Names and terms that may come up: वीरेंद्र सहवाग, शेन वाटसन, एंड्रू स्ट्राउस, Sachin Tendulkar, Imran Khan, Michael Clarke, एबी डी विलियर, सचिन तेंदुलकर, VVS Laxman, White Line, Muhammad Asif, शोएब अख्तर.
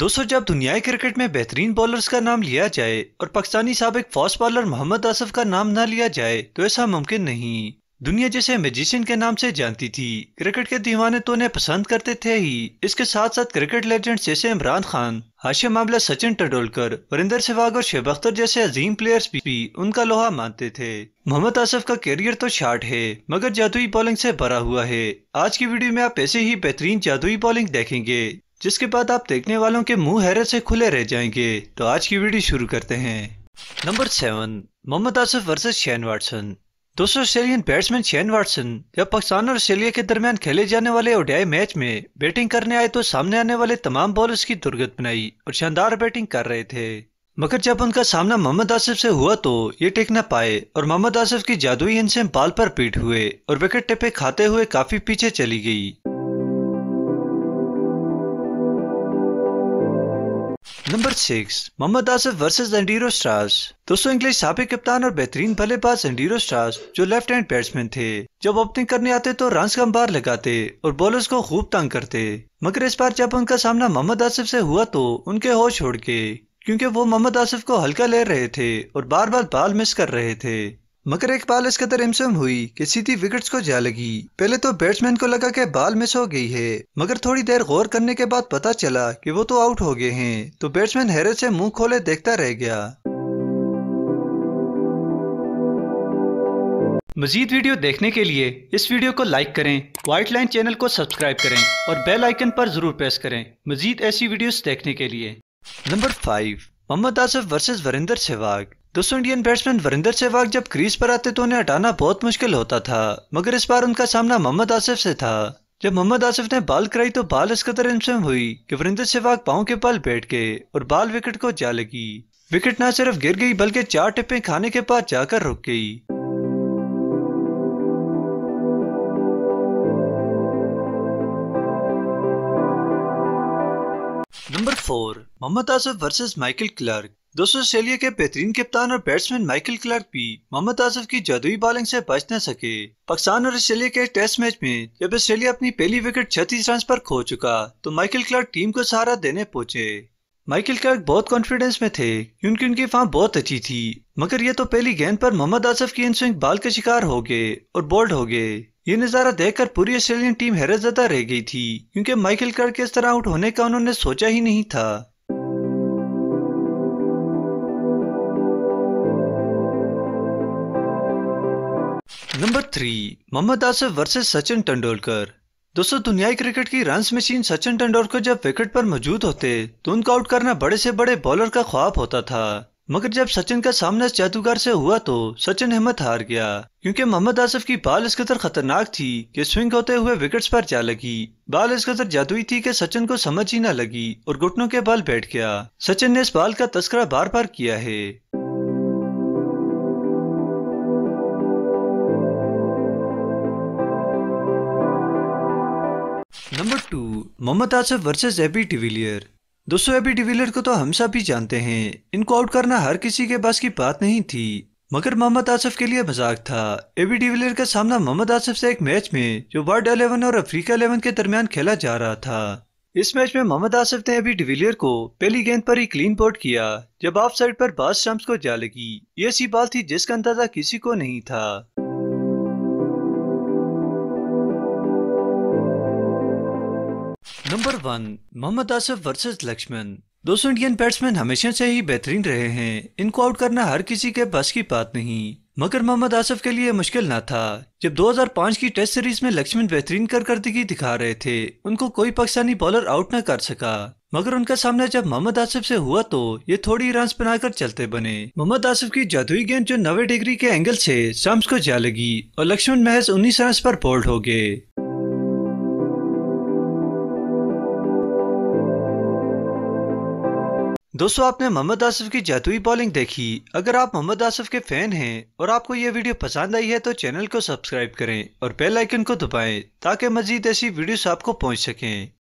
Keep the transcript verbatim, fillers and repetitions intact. दोस्तों जब दुनियाई क्रिकेट में बेहतरीन बॉलर्स का नाम लिया जाए और पाकिस्तानी साबिक फास्ट बॉलर मोहम्मद आसिफ का नाम ना लिया जाए तो ऐसा मुमकिन नहीं। दुनिया जिसे मैजिशियन के नाम से जानती थी, क्रिकेट के दीवाने तो उन्हें पसंद करते थे ही, इसके साथ साथ क्रिकेट लेजेंड्स जैसे इमरान खान, हाशिया मामला सचिन तेंदुलकर, वीरेंद्र सहवाग और शोएब अख्तर जैसे अजीम प्लेयर्स भी उनका लोहा मानते थे। मोहम्मद आसिफ का कैरियर तो शार्ट है मगर जादुई बॉलिंग से भरा हुआ है। आज की वीडियो में आप ऐसे ही बेहतरीन जादुई बॉलिंग देखेंगे जिसके बाद आप देखने वालों के मुंह हैरत से खुले रह जाएंगे। तो आज की वीडियो शुरू करते हैं। Number seven, Mohammad Asif versus शेन वाटसन। दोस्तों ऑस्ट्रेलियन बैट्समैन शेन वाटसन जब पाकिस्तान और ऑस्ट्रेलिया के दरमियान खेले जाने वाले ओडीआई मैच में बैटिंग करने आए तो सामने आने वाले तमाम बॉलर्स की दुर्गत बनाई और शानदार बैटिंग कर रहे थे, मगर जब उनका सामना मोहम्मद आसिफ से हुआ तो ये टिक न पाए और मोहम्मद आसिफ की जादुई गेंद से बॉल पर पीट हुए और विकेट टिप्पे खाते हुए काफी पीछे चली गई। Number six, Mohammad Asif versus एंड्रू स्ट्राउस। दोस्तों इंग्लिश साबिक कप्तान और बेहतरीन बल्लेबाज एंड्रू स्ट्राउस जो लेफ्ट हैंड बैट्समैन थे, जब ओपनिंग करने आते तो रन्स कम बार लगाते और बॉलर्स को खूब तंग करते, मगर इस बार जब उनका सामना मोहम्मद आसिफ से हुआ तो उनके होश उड़ गए क्योंकि वो मोहम्मद आसिफ को हल्का ले रहे थे और बार बार बॉल मिस कर रहे थे। मगर एक बॉल इस कदर इमसम हुई कि सीधी विकेट्स को जा लगी। पहले तो बैट्समैन को लगा कि बॉल मिस हो गई है, मगर थोड़ी देर गौर करने के बाद पता चला कि वो तो आउट हो गए हैं, तो बैट्समैन हैरत से मुंह खोले देखता रह गया। मजीद वीडियो देखने के लिए इस वीडियो को लाइक करें, व्हाइट लाइन चैनल को सब्सक्राइब करें और बेल आइकन पर जरूर प्रेस करें मजीद ऐसी वीडियोस देखने के लिए। Number five, Mohammad Asif versus वीरेंद्र सहवाग। दोस्तों इंडियन बैट्समैन वीरेंद्र सहवाग जब क्रीज पर आते तो उन्हें हटाना बहुत मुश्किल होता था, मगर इस बार उनका सामना मोहम्मद आसिफ से था। जब मोहम्मद आसिफ ने बॉल कराई तो बॉल इस कदर इमसम हुई कि वीरेंद्र सहवाग पांव के बल बैठ गए और बॉल विकेट को जा लगी। विकेट न सिर्फ गिर गई बल्कि चार टिप्पे खाने के बाद जाकर रुक गई। Number four, Mohammad Asif versus Michael Clarke. दोस्तों ऑस्ट्रेलिया के बेहतरीन कप्तान और बैट्समैन माइकल क्लार्क भी मोहम्मद आसिफ की जादुई बॉलिंग से बच न सके। पाकिस्तान और ऑस्ट्रेलिया के टेस्ट मैच में जब ऑस्ट्रेलिया अपनी पहली विकेट छत्तीस रन पर खो चुका तो माइकल क्लार्क टीम को सहारा देने पहुंचे। माइकल क्लार्क बहुत कॉन्फिडेंस में थे क्योंकि उनकी फॉर्म बहुत अच्छी थी, मगर ये तो पहली गेंद पर मोहम्मद आसिफ की इन स्विंग बॉल के शिकार हो गए और बोल्ड हो गए। ये नज़ारा देखकर पूरी ऑस्ट्रेलियन टीम हैरतज़दा रह गई थी क्योंकि माइकल क्लार्क के इस तरह आउट होने का उन्होंने सोचा ही नहीं था। Number three, Mohammad Asif versus सचिन तेंदुलकर। दोस्तों दुनियाई क्रिकेट की रन्स मशीन सचिन तेंदुलकर जब विकेट पर मौजूद होते तो उनका आउट करना बड़े से बड़े बॉलर का ख्वाब होता था, मगर जब सचिन का सामना जादूगर से हुआ तो सचिन हिम्मत हार गया क्योंकि मोहम्मद आसिफ की बॉल इस कदर खतरनाक थी कि स्विंग होते हुए विकेट्स पर जा लगी। बॉल इस कदर जादुई थी कि सचिन को समझ ही न लगी और घुटनों के बल बैठ गया। सचिन ने इस बॉल का तस्करा बार बार किया है। Number two, Mohammad Asif versus एबी डी विलियर। दोस्तों एबी डी विलियर को तो हम सब भी जानते हैं, इनको आउट करना हर किसी के पास की बात नहीं थी, मगर मोहम्मद आसिफ के लिए मजाक था। एबी डी विलियर का सामना मोहम्मद आसिफ से एक मैच में जो वर्ल्ड इलेवन और अफ्रीका इलेवन के दरमियान खेला जा रहा था। इस मैच में मोहम्मद आसिफ ने एबी डी विलियर को पहली गेंद पर ही क्लीन बोल्ड किया जब ऑफ साइड पर बॉल स्टंप्स को जा लगी। ये ऐसी बॉल थी जिसका अंदाजा किसी को नहीं था। Number one, Mohammad Asif versus Laxman. दोस्तों इंडियन बैट्समैन हमेशा से ही बेहतरीन रहे हैं, इनको आउट करना हर किसी के बस की बात नहीं, मगर मोहम्मद आसिफ के लिए मुश्किल ना था। जब दो हज़ार पाँच की टेस्ट सीरीज में लक्ष्मण बेहतरीन कारकर्दगी दिखा रहे थे, उनको कोई पाकिस्तानी बॉलर आउट न कर सका, मगर उनका सामना जब मोहम्मद आसिफ से हुआ तो ये थोड़ी रन्स बनाकर चलते बने। मोहम्मद आसिफ की जादुई गेंद जो नब्बे डिग्री के एंगल से स्टंप्स को जा लगी और लक्ष्मण महज उन्नीस रन पर बोल्ड हो गए। दोस्तों आपने मोहम्मद आसिफ की जादुई बॉलिंग देखी। अगर आप मोहम्मद आसिफ के फैन हैं और आपको ये वीडियो पसंद आई है तो चैनल को सब्सक्राइब करें और बेल आइकन को दबाएं ताकि मजीद ऐसी वीडियोस आपको पहुंच सकें।